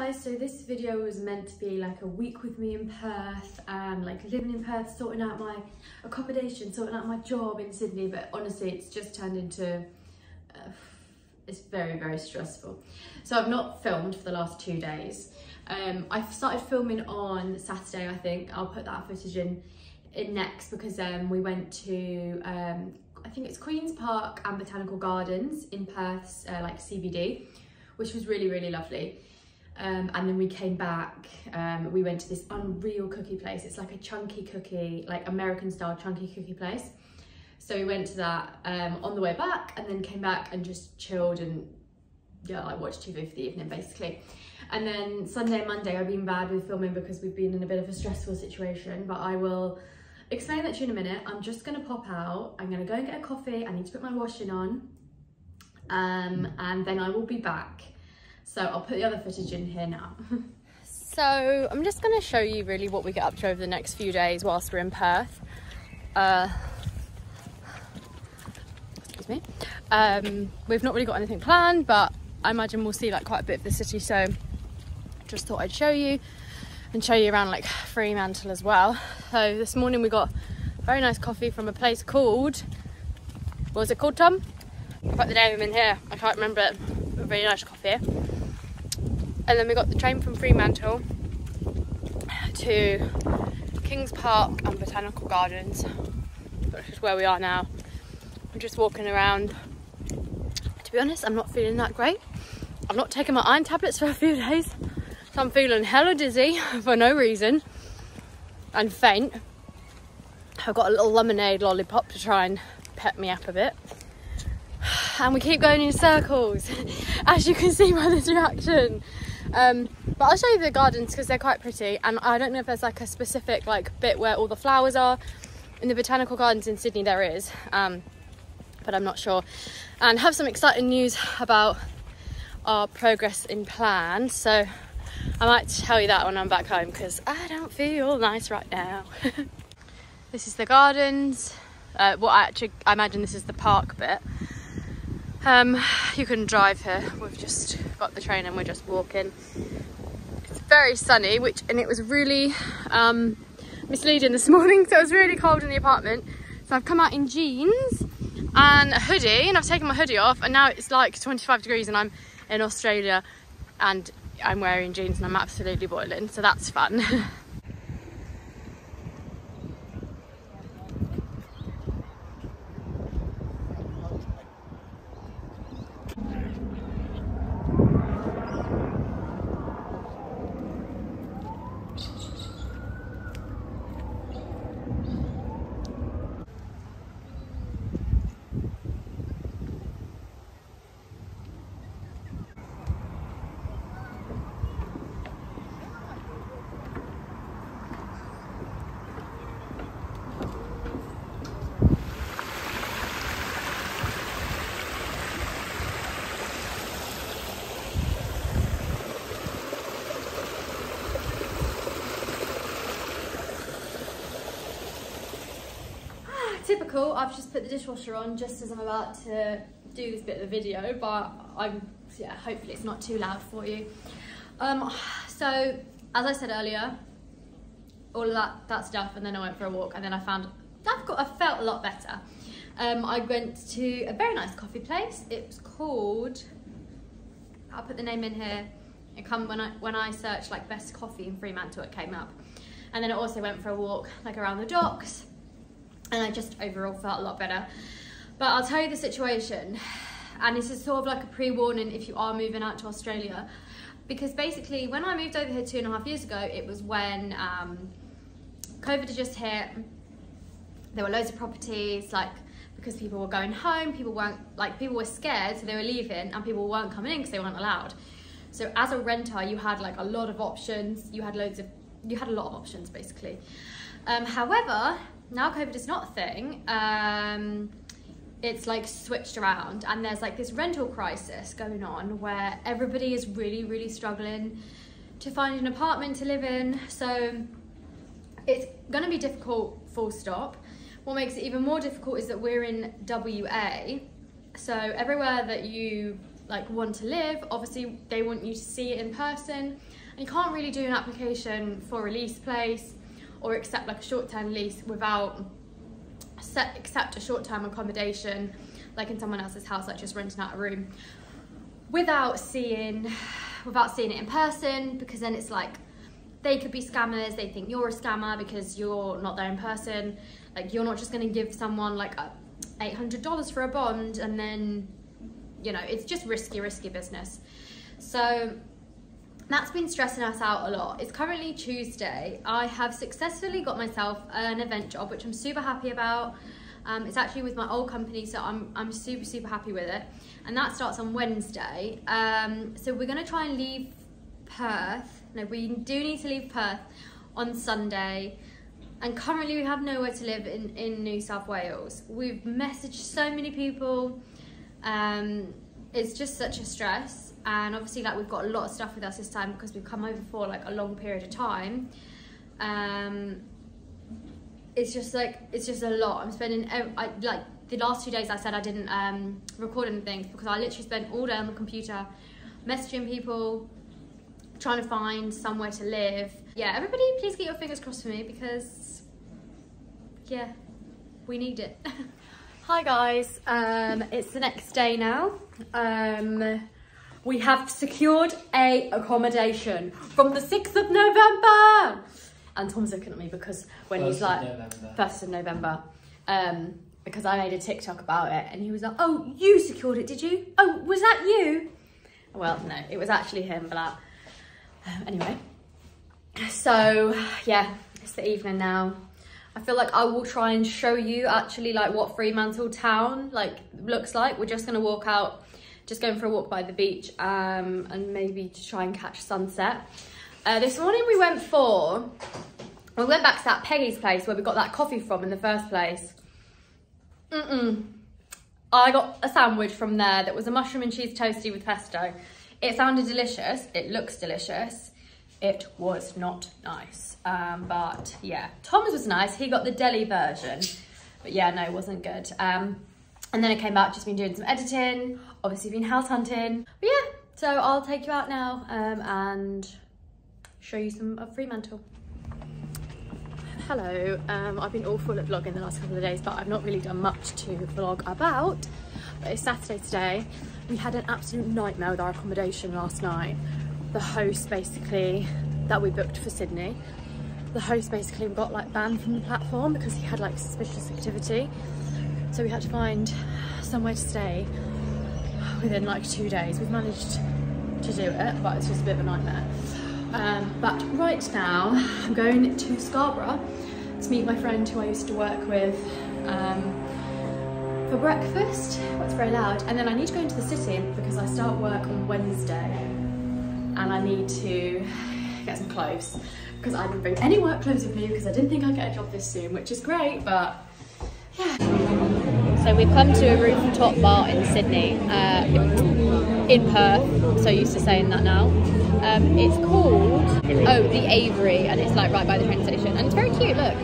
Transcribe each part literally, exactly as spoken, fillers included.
guys, so this video was meant to be like a week with me in Perth and like living in Perth, sorting out my accommodation, sorting out my job in Sydney, but honestly it's just turned into, uh, it's very, very stressful. So I've not filmed for the last two days. Um, I've started filming on Saturday, I think. I'll put that footage in, in next because um, we went to, um, I think it's Queen's Park and Botanical Gardens in Perth's uh, like C B D, which was really, really lovely. Um, and then we came back, um, we went to this unreal cookie place. It's like a chunky cookie, like American style chunky cookie place. So we went to that um, on the way back and then came back and just chilled and yeah, like watched T V for the evening basically. And then Sunday, Monday, I've been bad with filming because we've been in a bit of a stressful situation, but I will explain that to you in a minute. I'm just gonna pop out, I'm gonna go and get a coffee, I need to put my washing on, um, and then I will be back. So I'll put the other footage in here now. So I'm just gonna show you really what we get up to over the next few days whilst we're in Perth. Uh, excuse me. Um, we've not really got anything planned, but I imagine we'll see like quite a bit of the city. So just thought I'd show you and show you around like Fremantle as well. So this morning we got very nice coffee from a place called, what was it called, Tom? I forgot the name of them in here, I can't remember it. Really nice coffee. And then we got the train from Fremantle to Kings Park and Botanical Gardens, which is where we are now. I'm just walking around. To be honest, I'm not feeling that great. I've not taken my iron tablets for a few days, so I'm feeling hella dizzy for no reason and faint. I've got a little lemonade lollipop to try and pep me up a bit. And we keep going in circles, as you can see by this reaction. Um, but I'll show you the gardens because they're quite pretty, and I don't know if there's like a specific like bit where all the flowers are. In the Botanical Gardens in Sydney there is, um, but I'm not sure. And have some exciting news about our progress in plan, so I might tell you that when I'm back home because I don't feel nice right now. This is the gardens, uh, what I actually, I imagine this is the park bit. Um, you can drive here, we've just got the train and we're just walking. It's very sunny, which, and it was really um, misleading this morning, so it was really cold in the apartment. So I've come out in jeans and a hoodie, and I've taken my hoodie off, and now it's like twenty-five degrees and I'm in Australia and I'm wearing jeans and I'm absolutely boiling, so that's fun. Typical, I've just put the dishwasher on just as I'm about to do this bit of the video, but I'm, yeah, hopefully it's not too loud for you. Um, so, as I said earlier, all of that, that stuff, and then I went for a walk, and then I found, I've got, I felt a lot better. Um, I went to a very nice coffee place. It's called, I'll put the name in here. It come when I, when I searched like best coffee in Fremantle, it came up. And then I also went for a walk like around the docks, and I just overall felt a lot better. But I'll tell you the situation, and this is sort of like a pre-warning if you are moving out to Australia, because basically when I moved over here two and a half years ago, it was when um, COVID had just hit, there were loads of properties, like because people were going home, people weren't, like people were scared, so they were leaving, and people weren't coming in because they weren't allowed. So as a renter, you had like a lot of options, you had loads of, you had a lot of options basically. Um, however, now COVID is not a thing, um, it's like switched around and there's like this rental crisis going on where everybody is really, really struggling to find an apartment to live in. So it's gonna be difficult, full stop. What makes it even more difficult is that we're in W A. So everywhere that you like one to live. Obviously they want you to see it in person, and you can't really do an application for a lease place or accept like a short-term lease without set, accept a short-term accommodation like in someone else's house, like just renting out a room, without seeing without seeing it in person, because then it's like they could be scammers, they think you're a scammer because you're not there in person. Like, you're not just going to give someone like eight hundred dollars for a bond and then, you know, it's just risky, risky business. So that's been stressing us out a lot. It's currently Tuesday. I have successfully got myself an event job, which I'm super happy about. Um, it's actually with my old company, so I'm, I'm super, super happy with it. And that starts on Wednesday. Um, so we're going to try and leave Perth. No, we do need to leave Perth on Sunday. And currently we have nowhere to live in, in New South Wales. We've messaged so many people. Um, it's just such a stress. And obviously, like, we've got a lot of stuff with us this time because we've come over for like a long period of time. Um, it's just like, it's just a lot. I'm spending, I, like the last two days I said I didn't um, record anything because I literally spent all day on the computer messaging people, trying to find somewhere to live. Yeah, everybody please get your fingers crossed for me because, yeah, we need it. Hi guys, um, it's the next day now. Um, we have secured a accommodation from the sixth of November. And Tom's looking at me because when first he's like, November. first of November, um, because I made a TikTok about it and he was like, oh, you secured it, did you? Oh, was that you? Well, no, it was actually him, but like, anyway, so yeah, it's the evening now. I feel like I will try and show you actually like what Fremantle town like looks like. We're just gonna walk out, just going for a walk by the beach, um, and maybe to try and catch sunset. Uh, this morning we went for, we went back to that Peggy's place where we got that coffee from in the first place. Mm-mm. I got a sandwich from there that was a mushroom and cheese toastie with pesto. It sounded delicious, it looks delicious. It was not nice, um, but yeah. Tom's was nice, he got the deli version, but yeah, no, it wasn't good. Um, and then I came back, just been doing some editing, obviously been house hunting. But yeah, so I'll take you out now um, and show you some of Fremantle. Hello, um, I've been awful at vlogging the last couple of days, but I've not really done much to vlog about. But it's Saturday today. We had an absolute nightmare with our accommodation last night. The host basically, that we booked for Sydney, the host basically got like banned from the platform because he had like suspicious activity. So we had to find somewhere to stay within like two days. We've managed to do it, but it's just a bit of a nightmare. Um, but right now, I'm going to Scarborough to meet my friend who I used to work with. Um, for breakfast, that's very loud, and then I need to go into the city because I start work on Wednesday and I need to get some clothes because I didn't bring any work clothes with me because I didn't think I'd get a job this soon, which is great, but yeah. So we've come to a rooftop bar in Sydney, uh, in Perth, I'm so used to saying that now. Um, it's called, oh, The Avery, and it's like right by the train station, and it's very cute, look.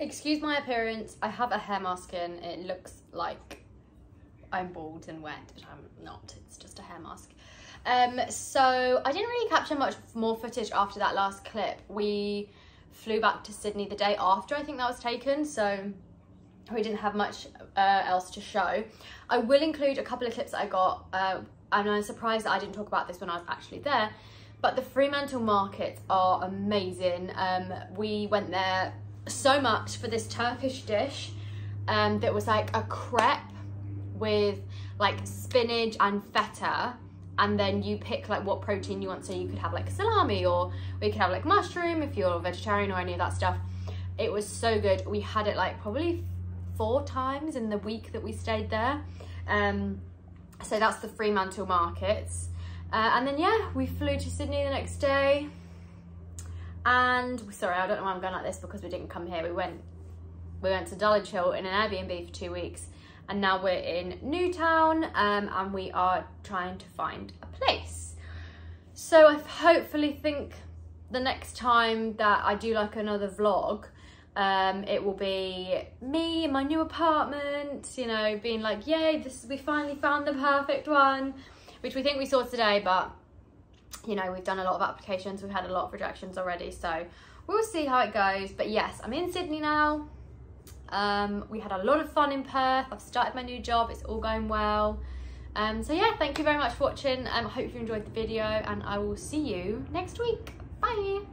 Excuse my appearance, I have a hair mask in, it looks like I'm bald and wet, but I'm not, it's just a hair mask. Um, so I didn't really capture much more footage after that last clip. We flew back to Sydney the day after I think that was taken, so we didn't have much uh, else to show. I will include a couple of clips that I got, uh, and I'm surprised that I didn't talk about this when I was actually there, but the Fremantle markets are amazing. Um, we went there so much for this Turkish dish um that was like a crepe with like spinach and feta, and then you pick like what protein you want, so you could have like salami or we could have like mushroom if you're a vegetarian or any of that stuff. It was so good. We had it like probably four times in the week that we stayed there. Um so that's the Fremantle markets, uh, and then yeah, we flew to Sydney the next day. And sorry, I don't know why I'm going like this because we didn't come here. We went, we went to Dulwich Hill in an Airbnb for two weeks, and now we're in Newtown, um, and we are trying to find a place. So I hopefully think the next time that I do like another vlog, um, it will be me in my new apartment, you know, being like, yay, this, we finally found the perfect one, which we think we saw today, but you know, we've done a lot of applications, we've had a lot of rejections already, so we'll see how it goes. But yes, I'm in Sydney now. Um, we had a lot of fun in Perth. I've started my new job, it's all going well. Um, so yeah, thank you very much for watching. Um, I hope you enjoyed the video and I will see you next week. Bye.